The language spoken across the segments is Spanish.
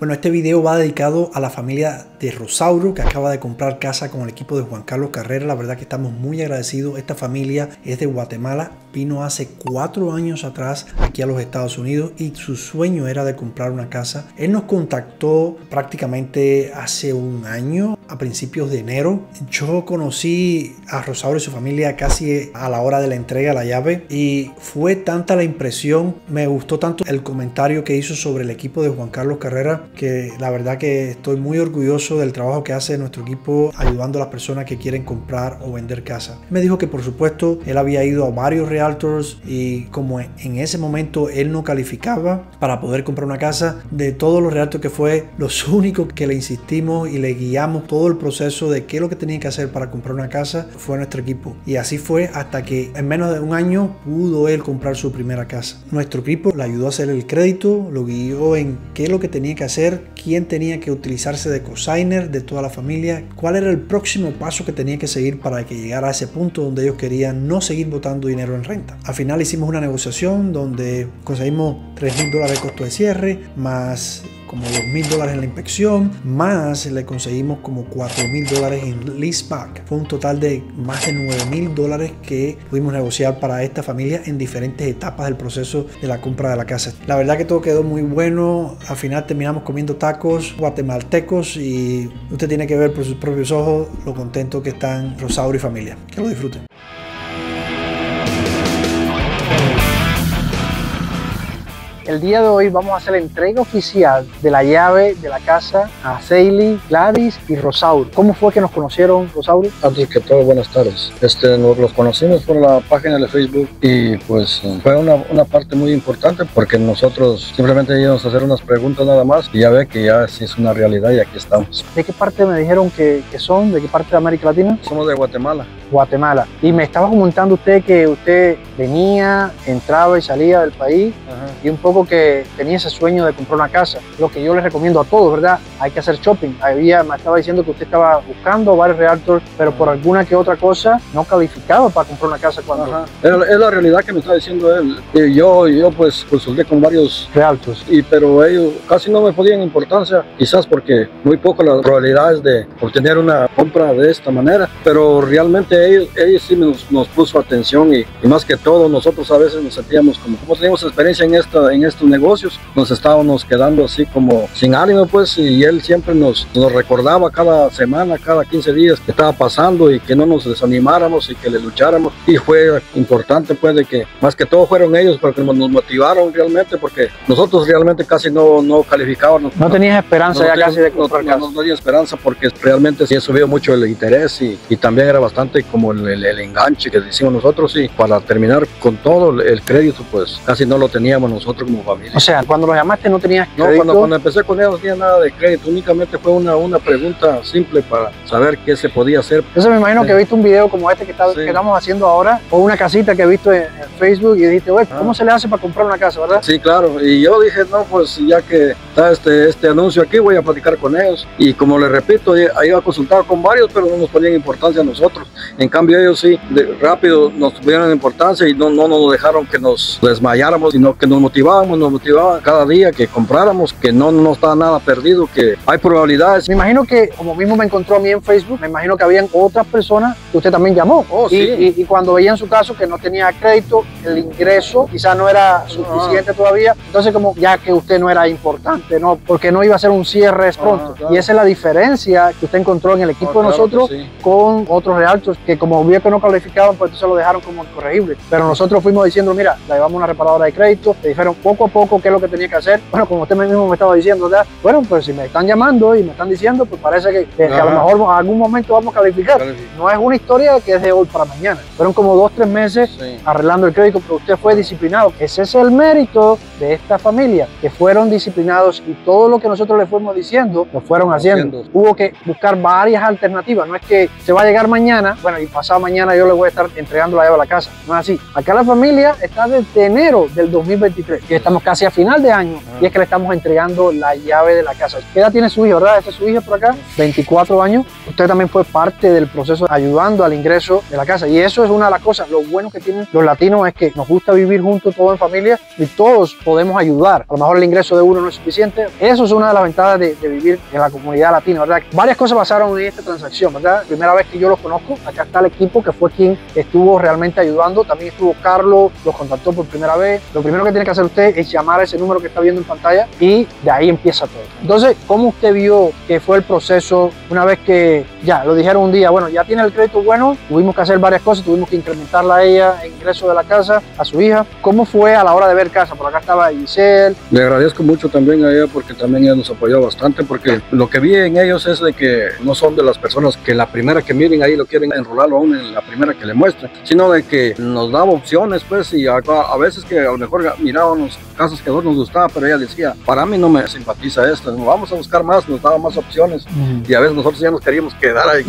Bueno, este video va dedicado a la familia de Rosauro, que acaba de comprar casa con el equipo de Juan Carlos Carrera. La verdad que estamos muy agradecidos. Esta familia es de Guatemala, vino hace 4 años atrás aquí a los Estados Unidos y su sueño era de comprar una casa. Él nos contactó prácticamente hace un año, a principios de enero. Yo conocí a Rosauro y su familia casi a la hora de la entrega de la llave y fue tanta la impresión, me gustó tanto el comentario que hizo sobre el equipo de Juan Carlos Carrera, que la verdad que estoy muy orgulloso del trabajo que hace nuestro equipo ayudando a las personas que quieren comprar o vender casa. Me dijo que por supuesto él había ido a varios realtors y como en ese momento él no calificaba para poder comprar una casa, de todos los realtors que fue, los únicos que le insistimos y le guiamos todo el proceso de qué es lo que tenía que hacer para comprar una casa fue nuestro equipo, y así fue hasta que en menos de un año pudo él comprar su primera casa. Nuestro equipo le ayudó a hacer el crédito, lo guió en qué es lo que tenía que hacer, quién tenía que utilizarse de cosigner de toda la familia, cuál era el próximo paso que tenía que seguir para que llegara a ese punto donde ellos querían no seguir botando dinero en renta. Al final hicimos una negociación donde conseguimos $3,000 de costo de cierre, más como $2,000 en la inspección, más le conseguimos como $4,000 en leaseback. Fue un total de más de $9,000 que pudimos negociar para esta familia en diferentes etapas del proceso de la compra de la casa. La verdad que todo quedó muy bueno. Al final terminamos comiendo tacos guatemaltecos y usted tiene que ver por sus propios ojos lo contento que están Rosauro y familia. Que lo disfruten. El día de hoy vamos a hacer la entrega oficial de la llave de la casa a Seili, Gladys y Rosauro. ¿Cómo fue que nos conocieron, Rosauro? Antes que todo, buenas tardes. Los conocimos por la página de Facebook y pues fue una parte muy importante porque nosotros simplemente íbamos a hacer unas preguntas nada más y ya ve que ya sí es una realidad y aquí estamos. ¿De qué parte me dijeron que son? ¿De qué parte de América Latina? Somos de Guatemala. Guatemala. Y me estaba comentando usted que usted venía, entraba y salía del país. Ajá. Y un poco que tenía ese sueño de comprar una casa. Lo que yo les recomiendo a todos, ¿verdad? Hay que hacer shopping. Me estaba diciendo que usted estaba buscando varios realtors, pero por alguna que otra cosa no calificaba para comprar una casa cuando... Es la realidad que me está diciendo él. Y yo pues consulté con varios realtors, pero ellos casi no me podían importancia, quizás porque muy poco las probabilidades de obtener una compra de esta manera, pero realmente ellos sí nos puso atención y más que todo nosotros a veces nos sentíamos como teníamos experiencia en estos negocios, nos estábamos quedando así como sin ánimo pues, y él siempre nos recordaba cada semana, cada 15 días que estaba pasando y que no nos desanimáramos y que le lucháramos, y fue importante pues de que más que todo fueron ellos porque nos motivaron realmente, porque nosotros realmente casi no calificábamos. No tenías esperanza ya casi de comprar casa. No tenía esperanza porque realmente sí ha subido mucho el interés y también era bastante como el enganche que decimos nosotros, y para terminar con todo el crédito pues casi no lo teníamos nosotros como familia. O sea, cuando los llamaste no tenías crédito. No, cuando empecé con ellos no tenía nada de crédito, únicamente fue una pregunta simple para saber qué se podía hacer. Entonces me imagino que viste un video como este que estamos haciendo ahora, o una casita que he visto en Facebook y dijiste, oye, ¿cómo se le hace para comprar una casa, verdad? Sí, claro, y yo dije, no, pues ya que está este anuncio aquí, voy a platicar con ellos, y como les repito, ahí iba consultado con varios, pero no nos ponían importancia a nosotros. En cambio ellos sí, rápido nos tuvieron importancia y no nos dejaron que nos desmayáramos, sino que nos motivaba cada día que compráramos, que no estaba nada perdido, que hay probabilidades. Me imagino que, como mismo me encontró a mí en Facebook, me imagino que habían otras personas que usted también llamó. Y cuando veían su caso que no tenía crédito, el ingreso quizás no era suficiente todavía, entonces como ya que usted no era importante, ¿no? Porque no iba a ser un cierre pronto. Claro. Y esa es la diferencia que usted encontró en el equipo de nosotros con otros realtors que como vio que no calificaban, pues entonces lo dejaron como incorregible. Pero nosotros fuimos diciendo, mira, le llevamos una reparadora de crédito, le dijeron poco a poco qué es lo que tenía que hacer. Bueno, como usted mismo me estaba diciendo, ¿verdad? Bueno, pues si me están llamando y me están diciendo, pues parece que a lo mejor en algún momento vamos a calificar. No es una historia que es de hoy para mañana. Fueron como 2 o 3 meses arreglando el crédito, pero usted fue disciplinado. Ese es el mérito de esta familia, que fueron disciplinados y todo lo que nosotros les fuimos diciendo, lo fueron haciendo. Hubo que buscar varias alternativas. No es que se va a llegar mañana, bueno, y pasado mañana yo le voy a estar entregando la llave a la casa. No es así. Acá la familia está desde enero del 2023, que estamos casi a final de año, y es que le estamos entregando la llave de la casa. Queda ya tiene su hijo, ¿verdad? Este es su hijo por acá, 24 años. Usted también fue parte del proceso ayudando al ingreso de la casa. Y eso es una de las cosas. Lo bueno que tienen los latinos es que nos gusta vivir juntos, todos en familia, y todos podemos ayudar. A lo mejor el ingreso de uno no es suficiente. Eso es una de las ventajas de vivir en la comunidad latina, ¿verdad? Varias cosas pasaron en esta transacción, ¿verdad? Primera vez que yo los conozco. Acá está el equipo que fue quien estuvo realmente ayudando. También estuvo Carlos, los contactó por primera vez. Lo primero que tiene que hacer usted es llamar a ese número que está viendo en pantalla y de ahí empieza todo. Entonces, ¿cómo usted vio que fue el proceso una vez que ya lo dijeron un día, bueno, ya tiene el crédito bueno, tuvimos que hacer varias cosas, tuvimos que incrementarla a ella, el ingreso de la casa, a su hija? ¿Cómo fue a la hora de ver casa? Por acá estaba Isel. Le agradezco mucho también a ella porque también ella nos apoyó bastante, porque lo que vi en ellos es de que no son de las personas que la primera que miren ahí lo quieren enrolarlo aún en la primera que le muestren, sino de que nos daba opciones, pues, y a veces que a lo mejor mirábamos casas que no nos gustaban, pero ella decía, para mí no me simpatiza esto, vamos a buscar más, nos daba más opciones. Y a veces nosotros ya nos queríamos quedar ahí,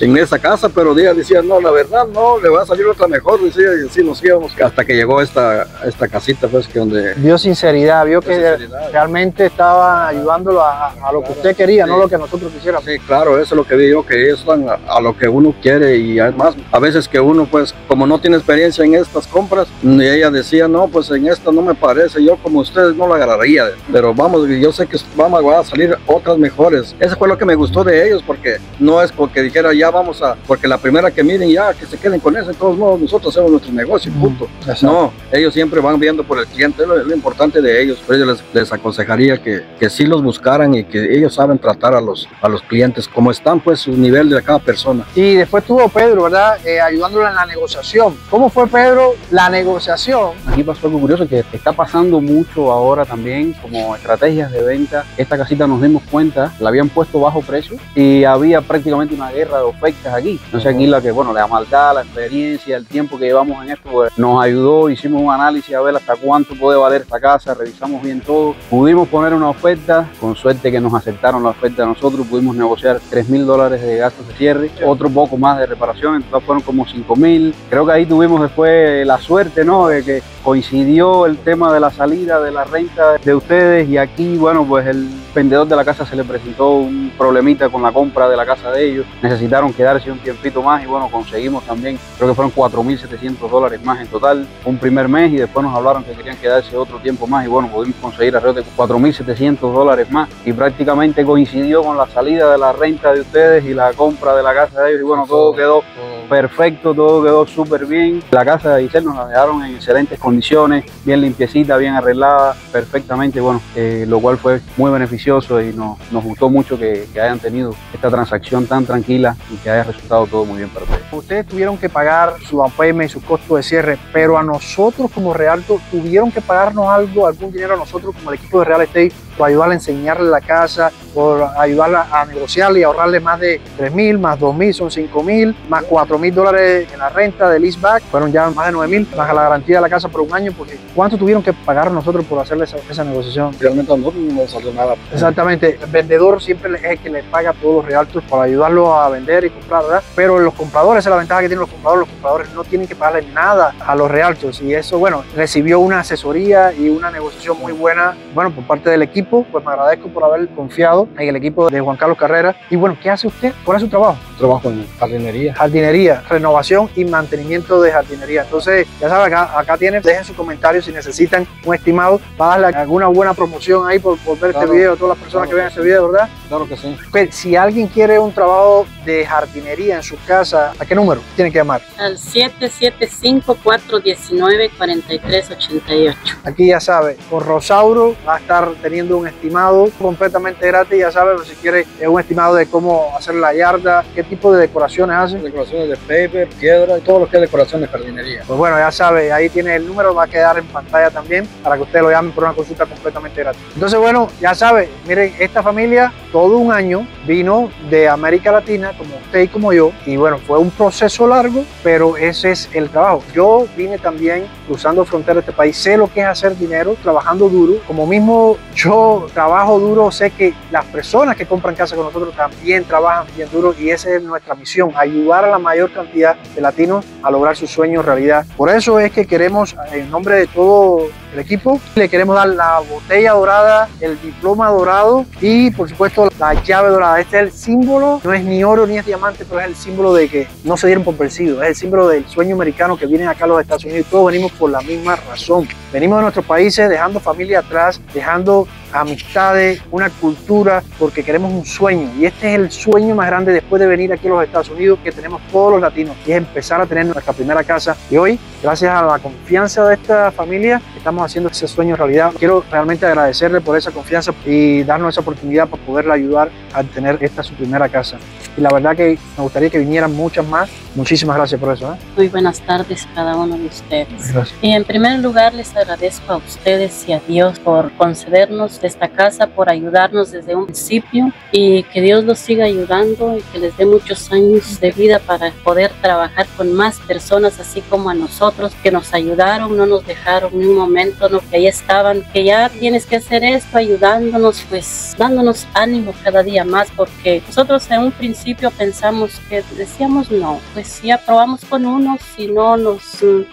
en esa casa, pero ella decía, no, la verdad no, le va a salir otra mejor, decía, y así nos íbamos, hasta que llegó esta casita, pues, que donde... Vio sinceridad, vio que sinceridad, realmente estaba ayudándolo a lo que usted quería, sí, no lo que nosotros quisiéramos. Sí, claro, eso es lo que digo, que ellos están a lo que uno quiere, y además, a veces que uno, pues, como no tiene experiencia en estas compras, y ella decía, no, pues en esta no me parece, yo como ustedes no la agarraría, pero vamos, yo sé que vamos a salir otras mejores. Eso fue lo que me gustó de ellos, porque no es porque dijera ya vamos a, porque la primera que miren ya, que se queden con eso, de todos modos nosotros hacemos nuestro negocio, punto. No, ellos siempre van viendo por el cliente, es lo importante de ellos. Pero yo les aconsejaría que sí los buscaran y que ellos saben tratar a los clientes, como están, pues, su nivel de cada persona. Y después tuvo Pedro, ¿verdad? Ayudándole en la negociación. ¿Cómo fue, Pedro, la negociación? Aquí pasó algo curioso que está pasando mucho ahora también, como estrategias de venta. Esta casita nos dimos cuenta, la habían puesto bajo precio y había prácticamente una guerra de ofertas aquí. Entonces aquí la que, bueno, la maldad, la experiencia, el tiempo que llevamos en esto, pues, nos ayudó, hicimos un análisis a ver hasta cuánto puede valer esta casa, revisamos bien todo, pudimos poner una oferta, con suerte que nos aceptaron la oferta a nosotros, pudimos negociar $3,000 de gastos de cierre, otro poco más de reparación, entonces fueron como $5,000. Creo que ahí tuvimos después la suerte, ¿no?, de que coincidió el tema de la salida de la renta de ustedes, y aquí, bueno, pues el vendedor de la casa se le presentó un problemita con la compra de la casa de ellos, necesitaron quedarse un tiempito más y bueno, conseguimos también, creo que fueron $4,700 más en total, un primer mes, y después nos hablaron que querían quedarse otro tiempo más y bueno, pudimos conseguir alrededor de $4,700 más, y prácticamente coincidió con la salida de la renta de ustedes y la compra de la casa de ellos, y bueno, todo quedó perfecto, todo quedó súper bien. La casa de Isel nos la dejaron en excelentes condiciones, bien limpiecita, bien arreglada, perfectamente, bueno, lo cual fue muy beneficioso y nos gustó mucho que hayan tenido esta transacción tan tranquila y que haya resultado todo muy bien para ustedes. Ustedes tuvieron que pagar su APM y sus costos de cierre, pero a nosotros como Realtor tuvieron que pagarnos algo, algún dinero a nosotros como el equipo de Real Estate, por ayudarle a enseñarle la casa, por ayudarla a negociarle y ahorrarle más de $3,000, más $2,000, son $5,000, más $4,000 en la renta de leaseback, fueron ya más de $9,000, más la garantía de la casa por un año, porque ¿cuánto tuvieron que pagar nosotros por hacerle esa negociación? Realmente a nosotros no nos salió nada. Exactamente, el vendedor siempre es el que le paga a todos los realtors para ayudarlos a vender y comprar, ¿verdad? Pero los compradores, esa es la ventaja que tienen los compradores no tienen que pagarle nada a los realtors, y eso, bueno, recibió una asesoría y una negociación muy buena, bueno, por parte del equipo. Pues me agradezco por haber confiado en el equipo de Juan Carlos Carrera. Y bueno, ¿qué hace usted? ¿Cuál es su trabajo? Trabajo en jardinería. Jardinería, renovación y mantenimiento de jardinería. Entonces, ya saben, acá tienen, dejen sus comentarios si necesitan un estimado para darle alguna buena promoción ahí por ver, claro, este video, todas las personas, claro, que vean este video, ¿verdad? Claro que sí. Pero si alguien quiere un trabajo de jardinería en su casa, ¿a qué número tienen que llamar? Al 775-419-4388. Aquí ya sabe, con Rosauro va a estar teniendo un estimado completamente gratis, ya sabes, si quieres un estimado de cómo hacer la yarda, qué tipo de decoraciones hacen, decoraciones de paper, piedra y todo lo que es decoración de jardinería. Pues bueno, ya sabes, ahí tiene el número, va a quedar en pantalla también para que ustedes lo llamen por una consulta completamente gratis. Entonces, bueno, ya sabes, miren, esta familia todo un año, vino de América Latina, como usted y como yo, y bueno, fue un proceso largo, pero ese es el trabajo. Yo vine también cruzando fronteras de este país, sé lo que es hacer dinero, trabajando duro, como mismo yo trabajo duro, sé que las personas que compran casa con nosotros también trabajan bien duro, y esa es nuestra misión, ayudar a la mayor cantidad de latinos a lograr sus sueños realidad. Por eso es que queremos, en nombre de todo el equipo, le queremos dar la botella dorada, el diploma dorado y por supuesto la llave dorada. Este es el símbolo, no es ni oro ni es diamante, pero es el símbolo de que no se dieron por vencidos, es el símbolo del sueño americano, que vienen acá a los Estados Unidos y todos venimos por la misma razón. Venimos de nuestros países dejando familia atrás, dejando amistades, una cultura, porque queremos un sueño, y este es el sueño más grande después de venir aquí a los Estados Unidos que tenemos todos los latinos, y es empezar a tener nuestra primera casa. Y hoy, gracias a la confianza de esta familia, estamos haciendo ese sueño realidad. Quiero realmente agradecerle por esa confianza y darnos esa oportunidad para poderle ayudar a tener esta su primera casa, y la verdad que me gustaría que vinieran muchas más. Muchísimas gracias por eso, ¿eh? Muy buenas tardes a cada uno de ustedes. Gracias. Y en primer lugar les agradezco a ustedes y a Dios por concedernos esta casa, por ayudarnos desde un principio, y que Dios los siga ayudando y que les dé muchos años de vida para poder trabajar con más personas así como a nosotros, que nos ayudaron, no nos dejaron ni un momento, no, que ahí estaban, que ya tienes que hacer esto, ayudándonos, pues dándonos ánimo cada día más, porque nosotros en un principio pensamos, que decíamos no, pues ya probamos con unos y no nos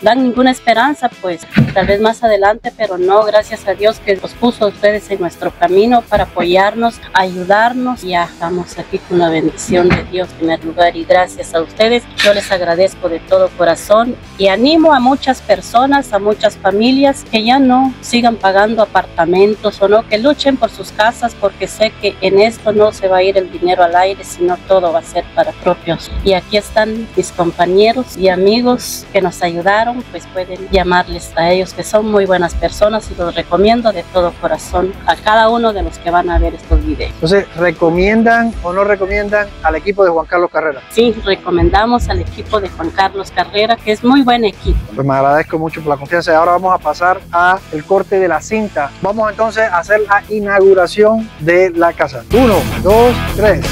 dan ninguna esperanza, pues tal vez más adelante, pero no, gracias a Dios que nos puso a ustedes en nuestro camino para apoyarnos, ayudarnos, y ya estamos aquí con la bendición de Dios en primer lugar, y gracias a ustedes, yo les agradezco de todo corazón y animo a muchas personas, a muchas familias que ya no sigan pagando apartamentos o no, que luchen por sus casas, porque sé que en esto no se va a ir el dinero al aire, sino todo va a ser para propios. Y aquí están mis compañeros y amigos que nos ayudaron, pues pueden llamarles a ellos, que son muy buenas personas, y los recomiendo de todo corazón a cada uno de los que van a ver estos videos. Entonces, ¿recomiendan o no recomiendan al equipo de Juan Carlos Carrera? Sí, recomendamos al equipo de Juan Carlos Carrera, que es muy buen equipo. Pues me agradezco mucho por la confianza, y ahora vamos a pasar a el corte de la cinta. Vamos entonces a hacer la inauguración de la casa. 1, 2, 3.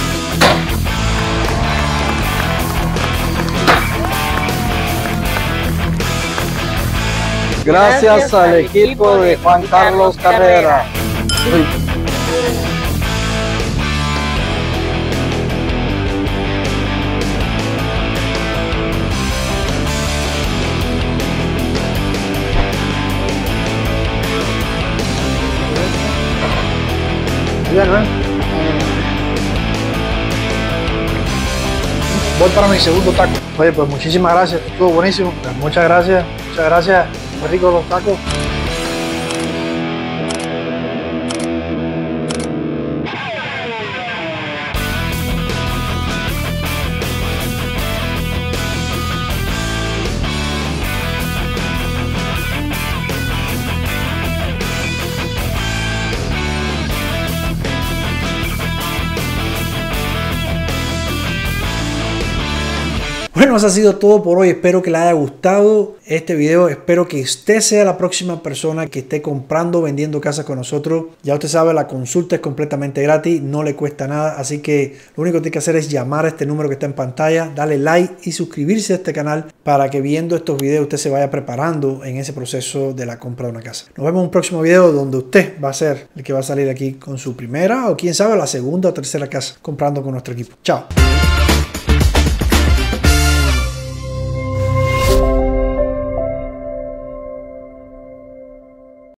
Gracias al equipo de Juan Carlos Carrera. Voy para mi segundo taco. Oye, pues muchísimas gracias, estuvo buenísimo. Muchas gracias, muchas gracias. Muy ricos los tacos. Bueno, eso ha sido todo por hoy. Espero que les haya gustado este video. Espero que usted sea la próxima persona que esté comprando o vendiendo casas con nosotros. Ya usted sabe, la consulta es completamente gratis, no le cuesta nada. Así que lo único que tiene que hacer es llamar a este número que está en pantalla, darle like y suscribirse a este canal para que viendo estos videos usted se vaya preparando en ese proceso de la compra de una casa. Nos vemos en un próximo video donde usted va a ser el que va a salir aquí con su primera o quién sabe la segunda o tercera casa comprando con nuestro equipo. Chao.